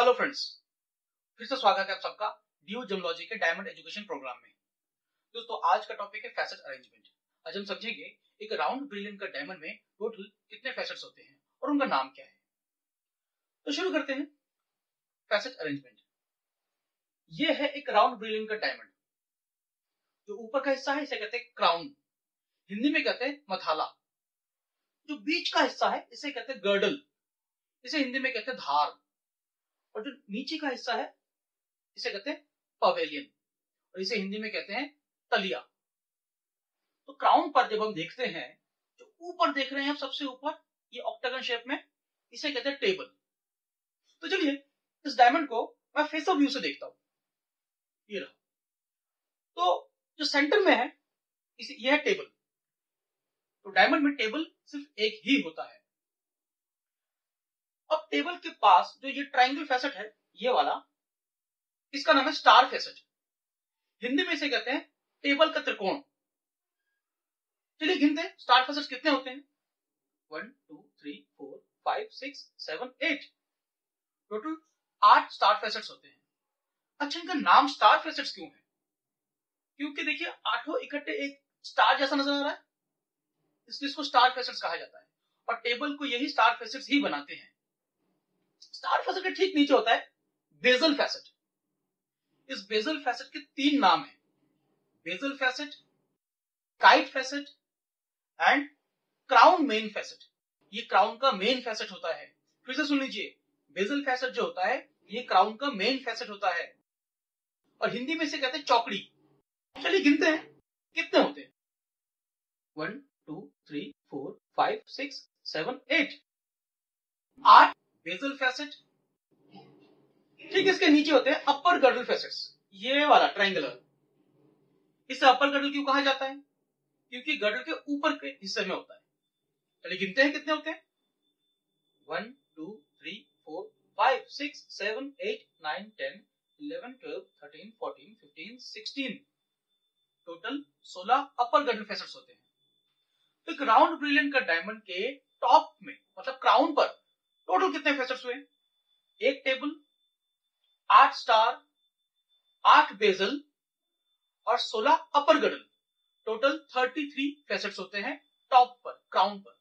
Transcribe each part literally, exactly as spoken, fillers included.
Hello friends, फिर से स्वागत है आप सबका ड्यू जेमोलॉजी के डायमंड एजुकेशन प्रोग्राम में। दोस्तों, आज का टॉपिक है फैसेट अरेंजमेंट। आज हम समझेंगे एक राउंड ब्रिलियंट का डायमंड में टोटल कितने फैसेट्स होते हैं और उनका नाम क्या है। तो शुरू करते हैं फैसेट अरेंजमेंट। ये है एक राउंड ब्रिलियंट का डायमंड। जो ऊपर का हिस्सा है इसे कहते हैं क्राउन, हिंदी में कहते हैं मथाला। जो बीच का हिस्सा है इसे कहते हैं गर्डल, इसे हिंदी में कहते हैं धार। और जो नीचे का हिस्सा है इसे कहते हैं पवेलियन और इसे हिंदी में कहते हैं तलिया। तो क्राउन पर जब हम देखते हैं, जो ऊपर देख रहे हैं हम सबसे ऊपर ये ऑक्टागन शेप में, इसे कहते हैं टेबल। तो चलिए इस डायमंड को मैं फेस ऑफ व्यू से देखता हूं। ये रहा, तो जो सेंटर में है इसे, ये है टेबल। तो डायमंड में टेबल सिर्फ एक ही होता है। अब टेबल के पास जो ये ट्रायंगल फैसेट है, ये वाला, इसका नाम है स्टार फैसेट। हिंदी में इसे कहते हैं टेबल का त्रिकोण। चलिए गिनते हैं स्टार फैसेट कितने होते हैं। One two three four five six seven eight, total आठ स्टार फैसेट्स होते हैं। अच्छा, इनका नाम स्टार फैसेट्स क्यों है? क्योंकि देखिए आठों इकट्ठे एक स्टार जैसा नजर आ रहा है, इसलिए इसको स्टार फैसेट्स कहा जाता है। और टेबल को यही स्टार फैसेट्स ही बनाते हैं। स्टार फैसेट के ठीक नीचे होता है बेसल फैसेट। इस बेसल फैसेट के तीन नाम हैं, basal facet, kite facet and crown main facet. ये क्राउन का मेन फैसेट होता है। फिर से सुन लीजिए, बेसल फैसेट जो होता है ये क्राउन का मेन फैसेट होता है। और हिंदी में इसे कहते हैं चौकड़ी। चलिए गिनते हैं कितने होते हैं। One two three four five six seven eight, आठ बेसल फैसेट। ठीक, इसके नीचे होते हैं अपर गर्डल फैसेट्स। ये वाला ट्रायंगुलर, इसे अपर गर्डल क्यों कहा जाता है? क्योंकि गर्डल के ऊपर के हिस्से में होता है। चलिए गिनते हैं कितने होते हैं। One two three four five six seven eight nine ten eleven twelve thirteen fourteen fifteen sixteen, total सोलह अपर गर्डल फैसेट्स होते हैं। तो एक राउंड ब्रिलियंट का डायमंड के टॉप में, मतलब क्राउन पर, टोटल कितने फैसेट्स हुए? एक टेबल, आठ स्टार, आठ बेजल और सोलह अपर गर्डल, टोटल तैंतीस फैसेट्स होते हैं टॉप पर, क्राउन पर।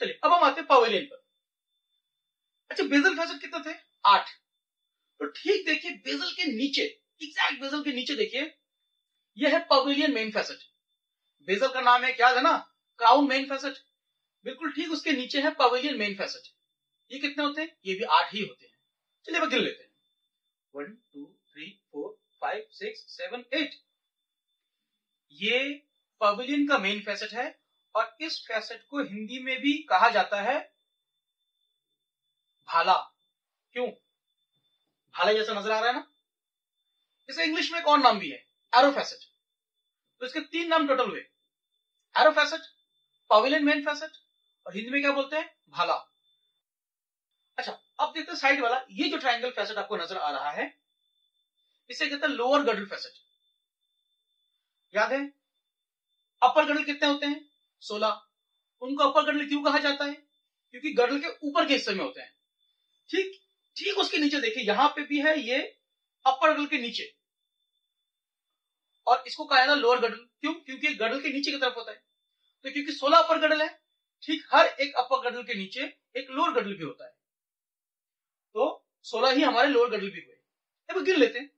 चलिए अब हम आते हैं पवेलियन पर। अच्छा, बेजल फैसेट कितने थे? आठ। तो ठीक देखिए बेजल के नीचे, एग्जैक्ट बेजल के नीचे देखिए, यह है पवेलियन मेन फैसेट। बेजल का नाम है क्या है ना, क्राउन मेन फैसेट। बिल्कुल ठीक उसके नीचे है पवेलियन मेन फैसेट। ये कितने होते हैं? ये भी आठ ही होते हैं। चलिए अब गिन लेते हैं। One two three four five six seven eight, ये पवेलियन का मेन फैसेट है और इस फैसेट को हिंदी में भी कहा जाता है भाला। क्यों? भाला जैसा नजर आ रहा है ना। इसे इंग्लिश में एक और नाम भी है, एरो फैसेट। तो इसके तीन नाम टोटल हुए, arrow facet, pavilion main facet और हिंदी में क्या बोलते हैं? भाला। अच्छा, अब देखते हैं साइड वाला। ये जो ट्रायंगल फैसेट आपको नजर आ रहा है इसे कहते हैं लोअर गर्डल फैसेट। याद है अपर गर्डल कितने होते हैं? सोलह। उनको अपर गर्डल क्यों कहा जाता है? क्योंकि गर्डल के ऊपर के हिस्से में होते हैं। ठीक ठीक उसके नीचे देखिए, यहां पे भी है ये अपर गर्डल के नीचे, और इसको कहा जाता है लोअर गर्डल। क्यों? क्योंकि गर्डल के नीचे की तरफ होता है। तो क्योंकि सोलह अपर गर्डल है, ठीक हर एक अपर गर्डल के नीचे एक लोअर गर्डल भी होता है। तो सोलह ही हमारे लोअर गर्डल भी हुए। अब गिन लेते हैं।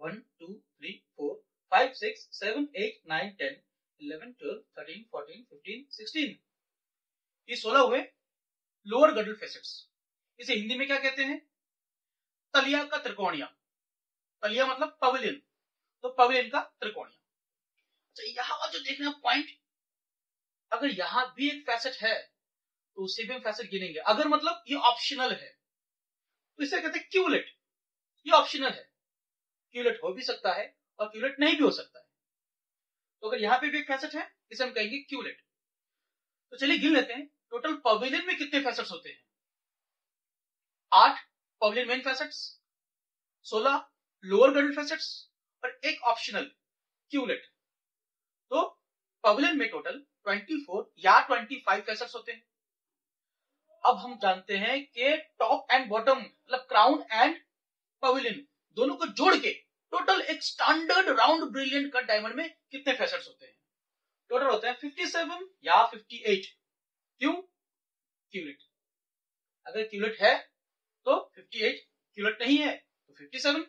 One two three four five six seven eight nine ten eleven twelve thirteen fourteen fifteen sixteen, ये सोलह हुए लोअर गर्डल फैसेट्स। इसे हिंदी में क्या कहते हैं? तलिया का त्रिकोणिया। तलिया मतलब पवेलियन, तो पवेलियन का त्रिकोणिया। अच्छा, यहाँ जो देखना पॉइंट, अगर यहां भी एक फैसेट है तो उसे भी हम फैसेट गिनेंगे। अगर मतलब ये ऑप्शनल है, तो इसे कहते हैं क्यूलेट। ये ऑप्शनल है, क्यूलेट हो भी सकता है और क्यूलेट नहीं भी हो सकता है। तो अगर यहां पे भी एक फैसेट है इसे हम कहेंगे क्यूलेट। तो चलिए गिन लेते हैं टोटल पवेलियन में कितने फैसेट्स होते हैं। आठ पवेलियन मेन फैसेट्स, सोलह लोअर गर्डल फैसेट्स और एक ऑप्शनल क्यूलेट। तो पवेलियन में टोटल चौबीस या पच्चीस फैसेट्स होते हैं। अब हम जानते हैं कि टॉप एंड बॉटम, मतलब क्राउन एंड पवेलियन दोनों को जोड़ के टोटल एक standard round brilliant cut diamond में कितने फेसेट्स होते हैं? टोटल होते हैं सत्तावन या अट्ठावन। क्यों? क्यूलेट। अगर क्यूलेट है तो अट्ठावन, क्यूलेट नहीं है तो सत्तावन।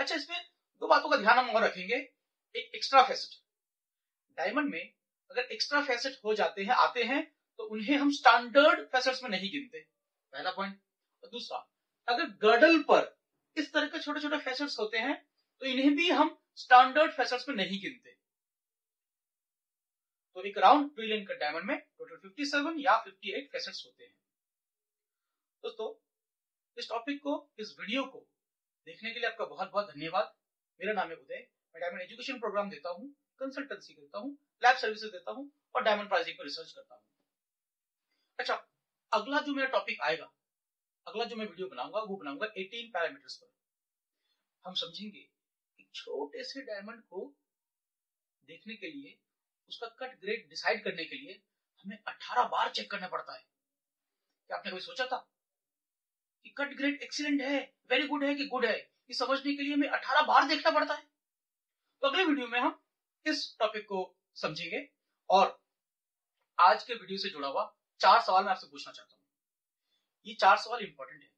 अच्छा, इसमें दो बातों का ध्यान हम और रखेंगे। एक एक्स्ट्रा फेसेट, डायमंड में अगर एक्स्ट्रा फेसेट हो जाते हैं आते हैं तो उन्हें हम स्टैंडर्ड फेसेट्स में नहीं गिनते, पहला पॉइंट। और दूसरा, अगर गर्डल पर इस तरह के छोटे छोटे फेसेट्स होते हैं तो इन्हें भी हम स्टैंडर्ड फेसेट्स में नहीं गिनते। तो एक राउंड ब्रिलियंट कट डायमंड में टोटल सत्तावन या अट्ठावन फेसेट्स होते हैं। दोस्तों, इस टॉपिक को, इस वीडियो को देखने के लिए आपका बहुत बहुत धन्यवाद। मेरा नाम है उदय, मैं डायमंड एजुकेशन प्रोग्राम देता हूँ, कंसल्टेंसी करता हूँ, लैब सर्विसेज देता हूँ और डायमंड प्राइसिंग पर रिसर्च करता हूँ। अच्छा, अगला जो मेरा टॉपिक आएगा, अगला जो मैं वीडियो बनाऊंगा वो बनाऊंगा अठारह पैरामीटर्स पर। हम समझेंगे कि छोटे से डायमंड को देखने के लिए, उसका कट ग्रेड डिसाइड करने के लिए हमें अठारह बार चेक करना पड़ता है। क्या आपने कभी सोचा था कि कट ग्रेड एक्सीलेंट है, वेरी गुड है कि गुड है, ये समझने के लिए हमें अठारह बार देखना पड़ता है? तो अगले वीडियो में हम इस टॉपिक को समझेंगे और आज के वीडियो से जुड़ा हुआ चार सवाल मैं आपसे पूछना चाहता हूँ। ये चार सवाल इंपॉर्टेंट है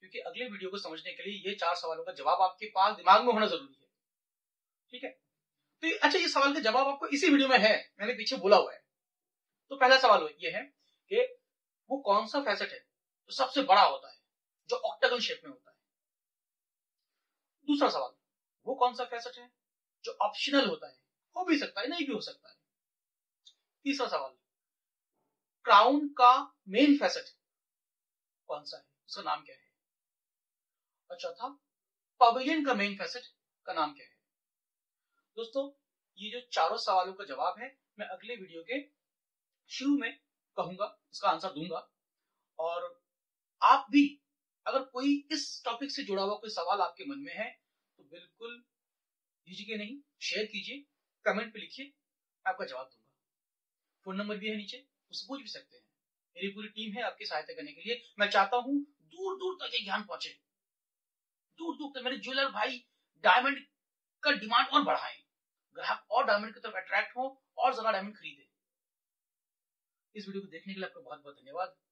क्योंकि अगले वीडियो को समझने के लिए ये चार सवालों का जवाब आपके पास दिमाग में होना जरूरी है, ठीक है? तो अच्छा, ये सवाल का जवाब आपको इसी वीडियो में है, मैंने पीछे बोला हुआ है। तो पहला सवाल ये है कि वो कौन सा फैसेट है जो सबसे बड़ा होता है, जो ऑक्टागन शेप में होता है? दूसरा सवाल, वो कौन सा फैसेट है जो ऑप्शनल होता है, हो भी सकता है नहीं भी हो सकता है? तीसरा सवाल, क्राउन का मेन फैसेट कौन सा है, उसका नाम क्या है? और चौथा, पवेलियन का मेन फैसेट का नाम क्या है? दोस्तों, ये जो चारों सवालों का जवाब है मैं अगले वीडियो के शुरू में कहूंगा, इसका आंसर दूंगा। और आप भी अगर कोई इस टॉपिक से जुड़ा हुआ कोई सवाल आपके मन में है तो बिल्कुल हिचकिचाइए नहीं, शेयर कीजिए, कमेंट पे लिखिए, आपका जवाब दूंगा। फोन नंबर भी है नीचे, उससे पूछ भी सकते हैं। मेरी पूरी टीम है आपकी सहायता करने के लिए। मैं चाहता हूं दूर दूर तक ये ज्ञान पहुंचे, दूर दूर तक मेरे ज्वेलर भाई डायमंड का डिमांड और बढ़ाएं, ग्राहक और डायमंड की तरफ अट्रैक्ट हो और ज्यादा डायमंड खरीदे। इस वीडियो को देखने के लिए आपका बहुत बहुत धन्यवाद।